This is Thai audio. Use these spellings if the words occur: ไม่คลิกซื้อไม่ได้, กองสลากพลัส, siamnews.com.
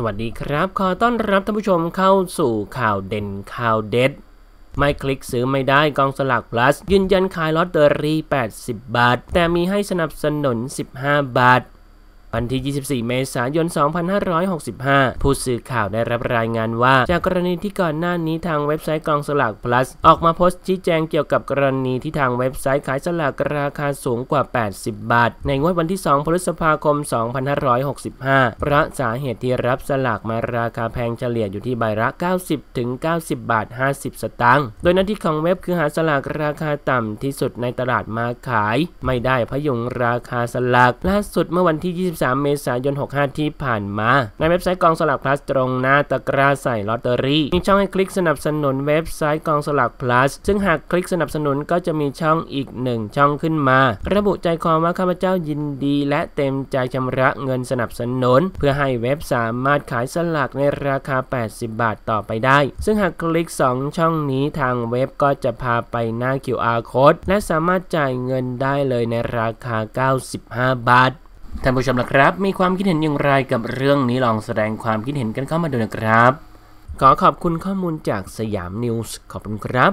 สวัสดีครับขอต้อนรับท่านผู้ชมเข้าสู่ข่าวเด่นข่าวเด็ดไม่คลิกซื้อไม่ได้กองสลาก plus ยืนยันขายลอตเตอรี่80 บาทแต่มีให้สนับสนุน15 บาทวันที่ 24 เมษายน 2565 ผู้สื่อข่าวได้รับรายงานว่าจากกรณีที่ก่อนหน้านี้ทางเว็บไซต์กองสลาก plus ออกมาโพสต์ชี้แจงเกี่ยวกับกรณีที่ทางเว็บไซต์ขายสลากราคาสูงกว่า 80 บาทในงวดวันที่ 2 พฤษภาคม 2565 เพราะสาเหตุที่รับสลากมาราคาแพงเฉลี่ยอยู่ที่ใบละ 90 ถึง 90.50 บาท โดยหน้าที่ของเว็บคือหาสลากราคาต่ำที่สุดในตลาดมาขายไม่ได้พยุงราคาสลากล่าสุดเมื่อวันที่ 23 เมษายน 65 ที่ผ่านมาในเว็บไซต์กองสลาก plus ตรงหน้าตะกร้าใส่ลอตเตอรี่มีช่องให้คลิกสนับสนุนเว็บไซต์กองสลาก plus ซึ่งหากคลิกสนับสนุนก็จะมีช่องอีก1ช่องขึ้นมาระบุใจความว่าข้าพเจ้ายินดีและเต็มใจชำระเงินสนับสนุนเพื่อให้เว็บสามารถขายสลากในราคา 80 บาทต่อไปได้ซึ่งหากคลิก2ช่องนี้ทางเว็บก็จะพาไปหน้า QR code และสามารถจ่ายเงินได้เลยในราคา 95 บาทท่านผู้ชมนะครับมีความคิดเห็นอย่างไรกับเรื่องนี้ลองแสดงความคิดเห็นกันเข้ามาดูนะครับขอขอบคุณข้อมูลจากสยามนิวส์ขอบคุณครับ